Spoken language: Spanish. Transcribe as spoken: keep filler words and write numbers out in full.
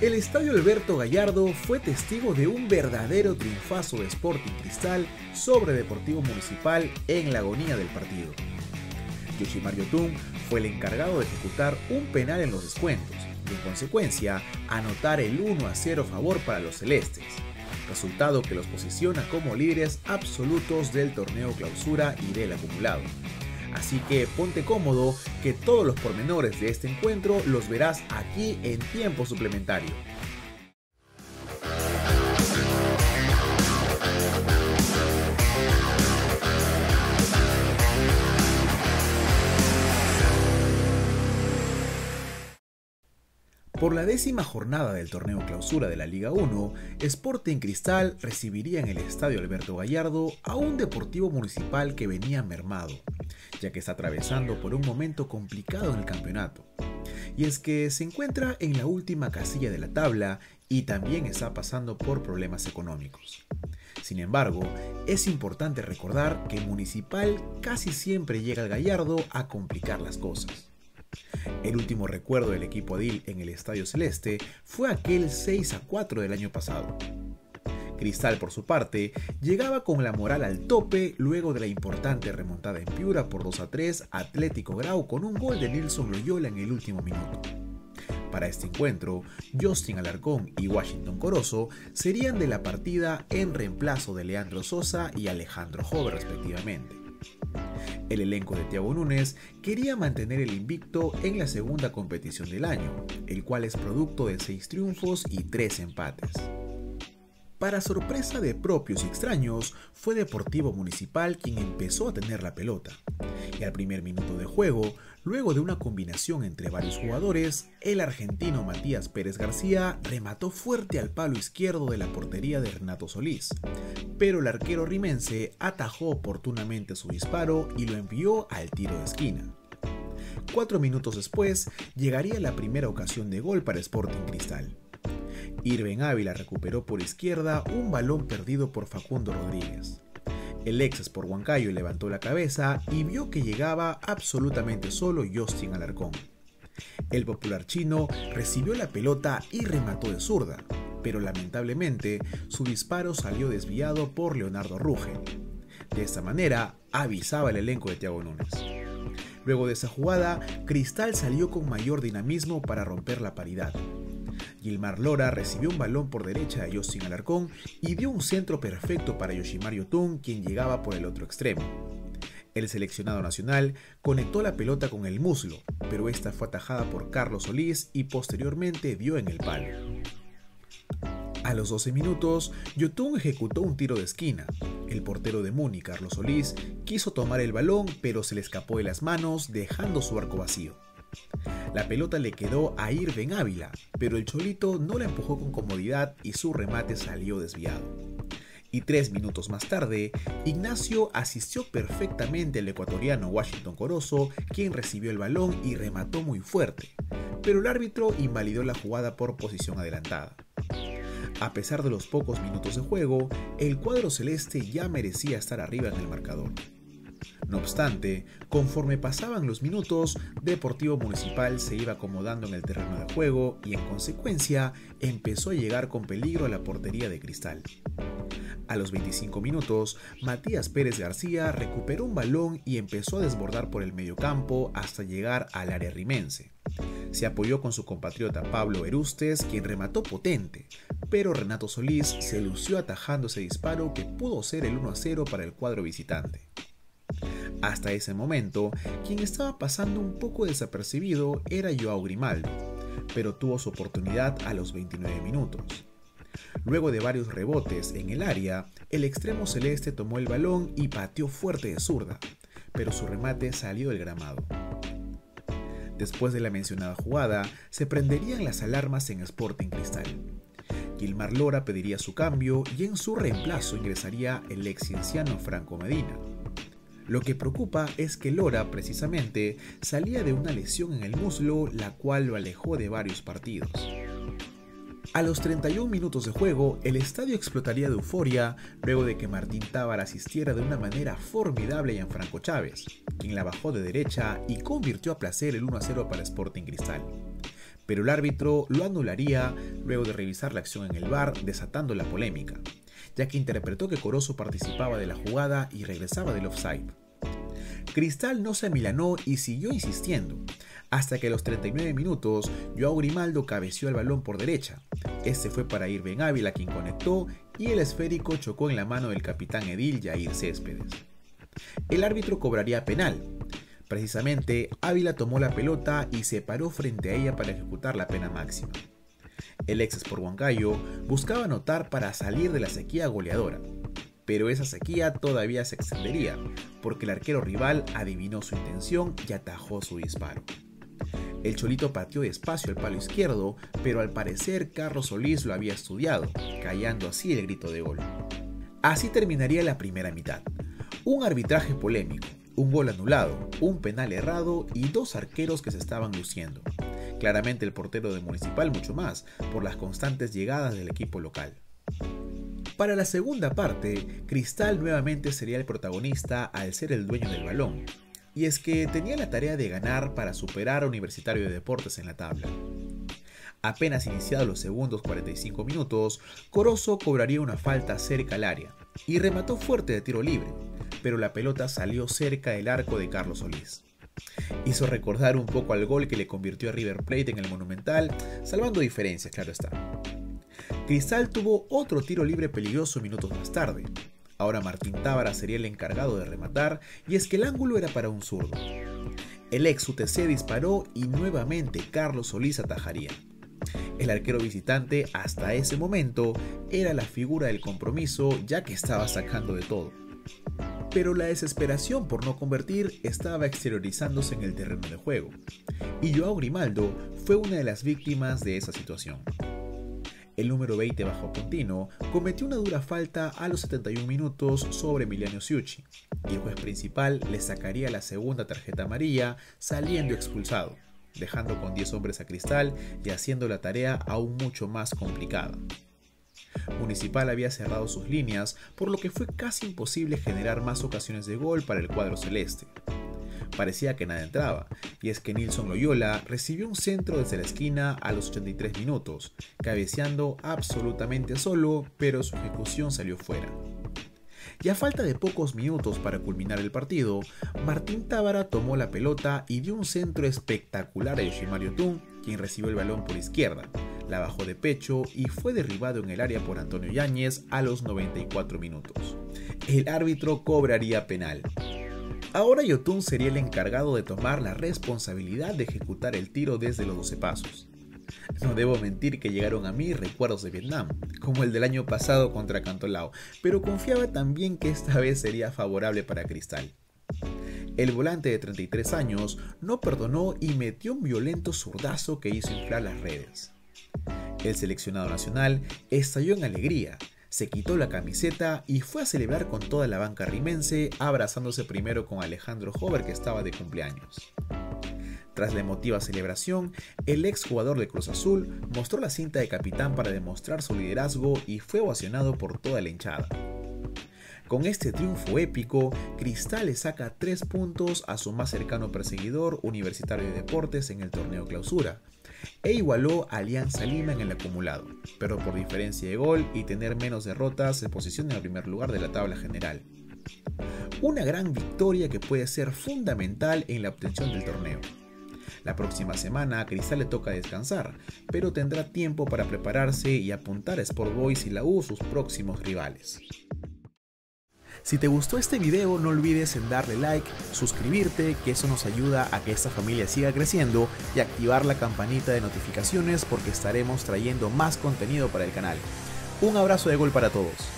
El Estadio Alberto Gallardo fue testigo de un verdadero triunfazo de Sporting Cristal sobre Deportivo Municipal en la agonía del partido. Yoshimar Yotún fue el encargado de ejecutar un penal en los descuentos y, en consecuencia, anotar el uno a cero a favor para los celestes, resultado que los posiciona como líderes absolutos del torneo clausura y del acumulado. Así que ponte cómodo, que todos los pormenores de este encuentro los verás aquí en Tiempo Suplementario. Por la décima jornada del torneo clausura de la Liga uno, Sporting Cristal recibiría en el Estadio Alberto Gallardo a un Deportivo Municipal que venía mermado, ya que está atravesando por un momento complicado en el campeonato. Y es que se encuentra en la última casilla de la tabla y también está pasando por problemas económicos. Sin embargo, es importante recordar que Municipal casi siempre llega al Gallardo a complicar las cosas. El último recuerdo del equipo Edil en el Estadio Celeste fue aquel seis a cuatro del año pasado. Cristal, por su parte, llegaba con la moral al tope luego de la importante remontada en Piura por dos a tres a Atlético Grau con un gol de Nilson Loyola en el último minuto. Para este encuentro, Justin Alarcón y Washington Corozo serían de la partida en reemplazo de Leandro Sosa y Alejandro Jover respectivamente. El elenco de Tiago Núñez quería mantener el invicto en la segunda competición del año, el cual es producto de seis triunfos y tres empates. Para sorpresa de propios y extraños, fue Deportivo Municipal quien empezó a tener la pelota, y al primer minuto de juego, luego de una combinación entre varios jugadores, el argentino Matías Pérez García remató fuerte al palo izquierdo de la portería de Renato Solís, pero el arquero rimense atajó oportunamente su disparo y lo envió al tiro de esquina. Cuatro minutos después, llegaría la primera ocasión de gol para Sporting Cristal. Irven Ávila recuperó por izquierda un balón perdido por Facundo Rodríguez. El ex Sport Huancayo levantó la cabeza y vio que llegaba absolutamente solo Justin Alarcón. El popular chino recibió la pelota y remató de zurda, pero lamentablemente su disparo salió desviado por Leonardo Ruge. De esta manera avisaba el elenco de Tiago Núñez. Luego de esa jugada, Cristal salió con mayor dinamismo para romper la paridad. Gilmar Lora recibió un balón por derecha de Justin Alarcón y dio un centro perfecto para Yoshimar Yotún, quien llegaba por el otro extremo. El seleccionado nacional conectó la pelota con el muslo, pero esta fue atajada por Carlos Solís y posteriormente dio en el palo. A los doce minutos, Yotún ejecutó un tiro de esquina. El portero de Muni, Carlos Solís, quiso tomar el balón, pero se le escapó de las manos, dejando su arco vacío. La pelota le quedó a Irven Ávila, pero el Cholito no la empujó con comodidad y su remate salió desviado. Y tres minutos más tarde, Ignacio asistió perfectamente al ecuatoriano Washington Corozo, quien recibió el balón y remató muy fuerte, pero el árbitro invalidó la jugada por posición adelantada. A pesar de los pocos minutos de juego, el cuadro celeste ya merecía estar arriba en el marcador. No obstante, conforme pasaban los minutos, Deportivo Municipal se iba acomodando en el terreno de juego y en consecuencia empezó a llegar con peligro a la portería de Cristal. A los veinticinco minutos, Matías Pérez García recuperó un balón y empezó a desbordar por el mediocampo hasta llegar al área rimense. Se apoyó con su compatriota Pablo Herustes, quien remató potente, pero Renato Solís se lució atajando ese disparo que pudo ser el uno a cero para el cuadro visitante. Hasta ese momento, quien estaba pasando un poco desapercibido era Joao Grimaldo, pero tuvo su oportunidad a los veintinueve minutos. Luego de varios rebotes en el área, el extremo celeste tomó el balón y pateó fuerte de zurda, pero su remate salió del gramado. Después de la mencionada jugada, se prenderían las alarmas en Sporting Cristal. Gilmar Lora pediría su cambio y en su reemplazo ingresaría el ex-cienciano Franco Medina. Lo que preocupa es que Lora, precisamente, salía de una lesión en el muslo, la cual lo alejó de varios partidos. A los treinta y un minutos de juego, el estadio explotaría de euforia luego de que Martín Távara asistiera de una manera formidable a Gianfranco Chávez, quien la bajó de derecha y convirtió a placer el uno a cero para Sporting Cristal. pero el árbitro lo anularía luego de revisar la acción en el V A R, desatando la polémica, ya que interpretó que Corozo participaba de la jugada y regresaba del offside. Cristal no se amilanó y siguió insistiendo, hasta que a los treinta y nueve minutos Joao Grimaldo cabeceó el balón por derecha. Este fue para Irven Ávila, quien conectó, y el esférico chocó en la mano del capitán Edil Yair Céspedes. El árbitro cobraría penal. Precisamente, Ávila tomó la pelota y se paró frente a ella para ejecutar la pena máxima. El ex sportiancayo buscaba anotar para salir de la sequía goleadora, pero esa sequía todavía se extendería, porque el arquero rival adivinó su intención y atajó su disparo. El Cholito pateó despacio al palo izquierdo, pero al parecer Carlos Solís lo había estudiado, callando así el grito de gol. Así terminaría la primera mitad. Un arbitraje polémico, un gol anulado, un penal errado y dos arqueros que se estaban luciendo. Claramente el portero de Municipal mucho más, por las constantes llegadas del equipo local. Para la segunda parte, Cristal nuevamente sería el protagonista al ser el dueño del balón. Y es que tenía la tarea de ganar para superar a Universitario de Deportes en la tabla. Apenas iniciados los segundos cuarenta y cinco minutos, Corozo cobraría una falta cerca al área y remató fuerte de tiro libre, pero la pelota salió cerca del arco de Carlos Solís. Hizo recordar un poco al gol que le convirtió a River Plate en el Monumental, salvando diferencias, claro está. Cristal tuvo otro tiro libre peligroso minutos más tarde. Ahora Martín Távara sería el encargado de rematar, y es que el ángulo era para un zurdo. El ex U T C disparó y nuevamente Carlos Solís atajaría. El arquero visitante hasta ese momento era la figura del compromiso, ya que estaba sacando de todo. Pero la desesperación por no convertir estaba exteriorizándose en el terreno de juego, y Joao Grimaldo fue una de las víctimas de esa situación. El número veinte bajo Pontino cometió una dura falta a los setenta y uno minutos sobre Emiliano Sciucci, y el juez principal le sacaría la segunda tarjeta amarilla, saliendo expulsado, dejando con diez hombres a Cristal y haciendo la tarea aún mucho más complicada. Municipal había cerrado sus líneas, por lo que fue casi imposible generar más ocasiones de gol para el cuadro celeste. Parecía que nada entraba, y es que Nilson Loyola recibió un centro desde la esquina a los ochenta y tres minutos, cabeceando absolutamente solo, pero su ejecución salió fuera. Y a falta de pocos minutos para culminar el partido, Martín Távara tomó la pelota y dio un centro espectacular a Yoshimar Yotún, quien recibió el balón por izquierda, la bajó de pecho y fue derribado en el área por Antonio Yáñez a los noventa y cuatro minutos. El árbitro cobraría penal. Ahora Yotún sería el encargado de tomar la responsabilidad de ejecutar el tiro desde los doce pasos. No debo mentir que llegaron a mí recuerdos de Vietnam, como el del año pasado contra Cantolao, pero confiaba también que esta vez sería favorable para Cristal. El volante de treinta y tres años no perdonó y metió un violento zurdazo que hizo inflar las redes. El seleccionado nacional estalló en alegría. Se quitó la camiseta y fue a celebrar con toda la banca rimense, abrazándose primero con Alejandro Jover, que estaba de cumpleaños. Tras la emotiva celebración, el exjugador de Cruz Azul mostró la cinta de capitán para demostrar su liderazgo y fue ovacionado por toda la hinchada. Con este triunfo épico, Cristal le saca tres puntos a su más cercano perseguidor, Universitario de Deportes, en el Torneo Clausura, e igualó a Alianza Lima en el acumulado, pero por diferencia de gol y tener menos derrotas se posiciona en el primer lugar de la tabla general. Una gran victoria que puede ser fundamental en la obtención del torneo. La próxima semana a Cristal le toca descansar, pero tendrá tiempo para prepararse y apuntar a Sport Boys y la U, sus próximos rivales. Si te gustó este video, no olvides en darle like, suscribirte, que eso nos ayuda a que esta familia siga creciendo, y activar la campanita de notificaciones porque estaremos trayendo más contenido para el canal. Un abrazo de gol para todos.